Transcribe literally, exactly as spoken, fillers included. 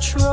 try.